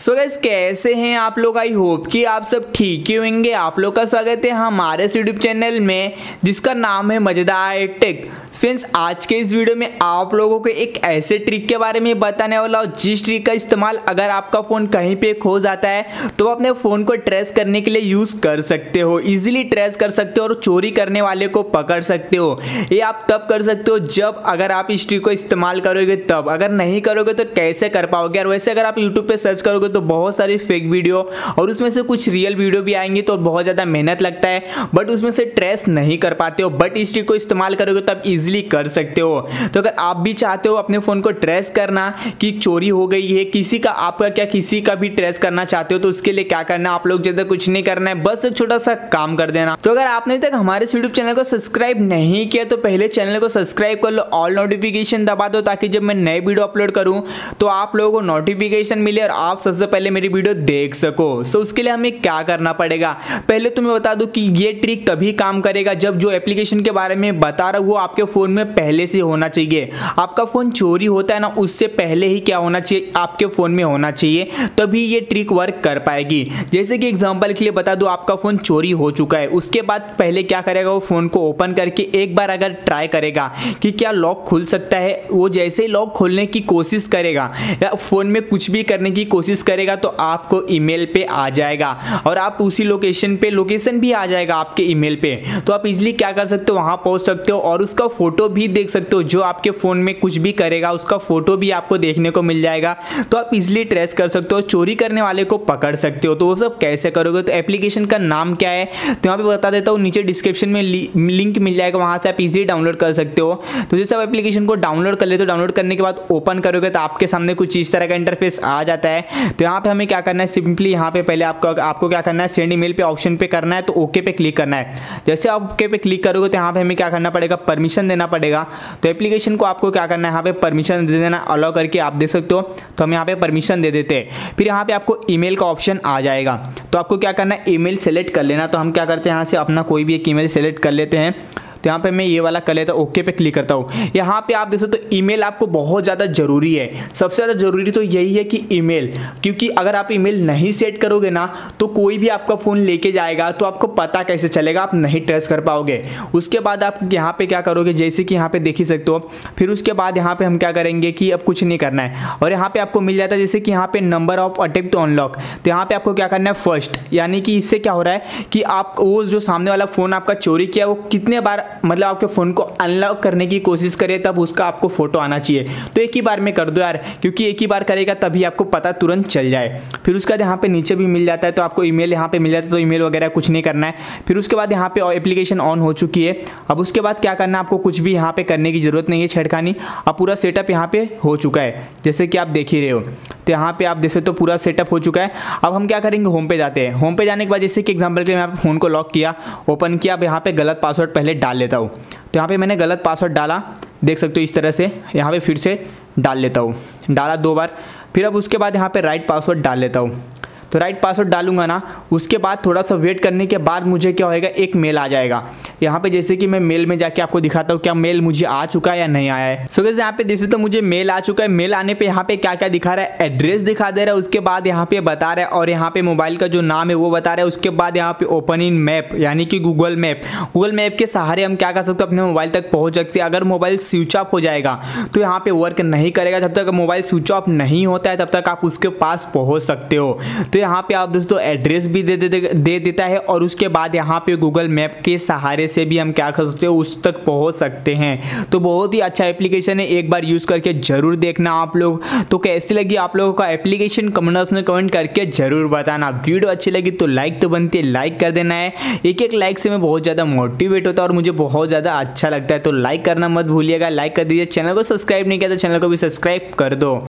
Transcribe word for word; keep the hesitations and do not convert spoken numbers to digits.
So guys कैसे हैं आप लोग, आई होप कि आप सब ठीक ही होंगे। आप लोग का स्वागत है हमारे यूट्यूब चैनल में जिसका नाम है मजेदार टेक। फ्रेंड्स आज के इस वीडियो में आप लोगों को एक ऐसे ट्रिक के बारे में बताने वाला हूँ जिस ट्रिक का इस्तेमाल अगर आपका फ़ोन कहीं पे खो जाता है तो आप अपने फ़ोन को ट्रेस करने के लिए यूज़ कर सकते हो, इजीली ट्रेस कर सकते हो और चोरी करने वाले को पकड़ सकते हो। ये आप तब कर सकते हो जब अगर आप इस ट्रिक को इस्तेमाल करोगे, तब अगर नहीं करोगे तो कैसे कर पाओगे। और वैसे अगर आप यूट्यूब पर सर्च करोगे तो बहुत सारी फेक वीडियो और उसमें से कुछ रियल वीडियो भी आएंगी, तो बहुत ज़्यादा मेहनत लगता है बट उसमें से ट्रेस नहीं कर पाते हो। बट इस ट्रिक को इस्तेमाल करोगे तो आप ईजी कर सकते हो। तो अगर आप भी चाहते हो अपने फोन को ट्रेस करना कि चोरी हो गई है किसी का, आपका क्या किसी का भी ट्रेस करना चाहते हो, तो उसके लिए क्या करना, आप लोग ज्यादा कुछ नहीं करना है, बस एक छोटा सा काम कर देना। तो अगर आपने अभी तक हमारे यूट्यूब चैनल को सब्सक्राइब नहीं किया तो पहले चैनल को सब्सक्राइब कर लो, ऑल नोटिफिकेशन दबा दो ताकि जब मैं नए वीडियो अपलोड करूं तो आप लोगों को नोटिफिकेशन मिले और आप सबसे पहले मेरी वीडियो देख सको। सो उसके लिए हमें क्या करना पड़ेगा, पहले तुम्हें बता दूं कि ये ट्रिक तभी काम करेगा जब जो एप्लीकेशन के बारे में बता रहा हूं वो आपके फोन में पहले से होना चाहिए। आपका फोन चोरी होता है ना, उससे पहले ही क्या होना चाहिए, आपके फोन में होना चाहिए, तभी ये ट्रिक वर्क कर पाएगी। जैसे कि एग्जांपल के लिए बता दूं, आपका फोन चोरी हो चुका है, उसके बाद पहले क्या करेगा, वो फोन को ओपन करके एक बार अगर ट्राई करेगा कि क्या लॉक खुल सकता है, वो जैसे ही लॉक खोलने की कोशिश करेगा या फोन में कुछ भी करने की कोशिश करेगा तो आपको ईमेल पे आ जाएगा और आप उसी लोकेशन पे लोकेशन भी आ जाएगा आपके ईमेल पे, तो आप इजीली क्या कर सकते हो, वहां पहुंच सकते हो और उसका फोटो भी देख सकते हो। जो आपके फ़ोन में कुछ भी करेगा उसका फ़ोटो भी आपको देखने को मिल जाएगा, तो आप इजीली ट्रेस कर सकते हो, चोरी करने वाले को पकड़ सकते हो। तो वो सब कैसे करोगे, तो एप्लीकेशन का नाम क्या है तो यहाँ पे बता देता हूँ, नीचे डिस्क्रिप्शन में लिंक मिल जाएगा, वहाँ से आप इजीली डाउनलोड कर सकते हो। तो जैसे आप एप्लीकेशन को डाउनलोड कर लेते हो, डाउनलोड करने के बाद ओपन करोगे तो आपके सामने कुछ इस तरह का इंटरफेस आ जाता है। तो यहाँ पर हमें क्या करना है, सिंपली यहाँ पर पहले आपको आपको क्या करना है, सेंड ईमेल पे ऑप्शन पे करना है, तो ओके पे क्लिक करना है। जैसे आप ओके पे क्लिक करोगे तो यहाँ पर हमें क्या करना पड़ेगा, परमिशन देना पड़ेगा। तो एप्लीकेशन को आपको क्या करना है, यहाँ पे परमिशन दे देना, अलाउ करके आप देख सकते हो। तो हम यहाँ पे परमिशन दे देते हैं, फिर यहाँ पे आपको ईमेल का ऑप्शन आ जाएगा, तो आपको क्या करना है, ईमेल सेलेक्ट कर लेना। तो हम क्या करते हैं, यहाँ से अपना कोई भी एक ईमेल सेलेक्ट कर लेते हैं। तो यहाँ पे मैं ये वाला कर लेता हूँ, ओके पे क्लिक करता हूँ। यहाँ पे आप देख सकते हो तो ईमेल आपको बहुत ज़्यादा ज़रूरी है, सबसे ज़्यादा ज़रूरी तो यही है कि ईमेल, क्योंकि अगर आप ईमेल नहीं सेट करोगे ना तो कोई भी आपका फ़ोन लेके जाएगा, तो आपको पता कैसे चलेगा, आप नहीं ट्रेस कर पाओगे। उसके बाद आप यहाँ पर क्या करोगे, जैसे कि यहाँ पर देख ही सकते हो। फिर उसके बाद यहाँ पर हम क्या करेंगे कि अब कुछ नहीं करना है और यहाँ पर आपको मिल जाता है, जैसे कि यहाँ पर number of attempt to unlock. तो यहाँ पर आपको क्या करना है, फर्स्ट, यानी कि इससे क्या हो रहा है कि आप वो जो सामने वाला फ़ोन आपका चोरी किया वो कितने बार मतलब आपके फ़ोन को अनलॉक करने की कोशिश करे तब उसका आपको फ़ोटो आना चाहिए। तो एक ही बार में कर दो यार, क्योंकि एक ही बार करेगा तभी आपको पता तुरंत चल जाए। फिर उसके बाद यहाँ पे नीचे भी मिल जाता है, तो आपको ईमेल यहाँ पे मिल जाता है, तो ईमेल वगैरह कुछ नहीं करना है। फिर उसके बाद यहाँ पे एप्लीकेशन ऑन हो चुकी है। अब उसके बाद क्या करना है, आपको कुछ भी यहाँ पर करने की ज़रूरत नहीं है, छेड़खानी, अब पूरा सेटअप यहाँ पर हो चुका है, जैसे कि आप देख ही रहे हो। तो यहाँ पर आप देख सकते हो पूरा सेटअप हो चुका है। अब हम क्या करेंगे, होम पे जाते हैं। होम पे जाने के बाद जैसे कि एग्जाम्पल के लिए यहाँ पे फ़ोन को लॉक किया, ओपन किया, अब यहाँ पर गलत पासवर्ड पहले डाल लेता हूँ। तो यहाँ पे मैंने गलत पासवर्ड डाला, देख सकते हो इस तरह से, यहाँ पे फिर से डाल लेता हूँ, डाला दो बार। फिर अब उसके बाद यहाँ पे राइट पासवर्ड डाल लेता हूँ। तो राइट पासवर्ड डालूंगा ना, उसके बाद थोड़ा सा वेट करने के बाद मुझे क्या होएगा, एक मेल आ जाएगा। यहाँ पे जैसे कि मैं मेल में जाके आपको दिखाता हूँ क्या मेल मुझे आ चुका है या नहीं आया है। सो गाइस यहाँ पे देखिए तो मुझे मेल आ चुका है। मेल आने पे यहाँ पे क्या क्या दिखा रहा है, एड्रेस दिखा दे रहा है, उसके बाद यहाँ पे बता रहा है और यहाँ पे मोबाइल का जो नाम है वो बता रहा है। उसके बाद यहाँ पे ओपन इन मैप, यानी कि गूगल मैप, गूगल मैप के सहारे हम क्या कर सकते हैं, अपने मोबाइल तक पहुँच सकते हैं। अगर मोबाइल स्विच ऑफ हो जाएगा तो यहाँ पे वर्क नहीं करेगा, जब तक मोबाइल स्विच ऑफ नहीं होता है तब तक आप उसके पास पहुँच सकते हो। यहाँ पे आप दोस्तों एड्रेस भी दे, दे दे देता है और उसके बाद यहाँ पे गूगल मैप के सहारे से भी हम क्या कर सकते हो, उस तक पहुँच सकते हैं। तो बहुत ही अच्छा एप्लीकेशन है, एक बार यूज़ करके ज़रूर देखना आप लोग। तो कैसी लगी आप लोगों का एप्लीकेशन, कमेंट्स में कमेंट करके ज़रूर बताना। वीडियो अच्छी लगी तो लाइक तो बनती है, लाइक कर देना है। एक एक लाइक से मैं बहुत ज़्यादा मोटिवेट होता है और मुझे बहुत ज़्यादा अच्छा लगता है, तो लाइक करना मत भूलिएगा, लाइक कर दीजिए। चैनल को सब्सक्राइब नहीं किया तो चैनल को भी सब्सक्राइब कर दो।